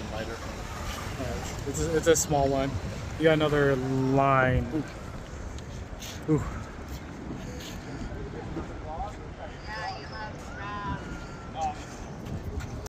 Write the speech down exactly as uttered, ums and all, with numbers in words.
good lighter. Yeah, it's, a, it's a small one. You got another line. Ooh. Ooh.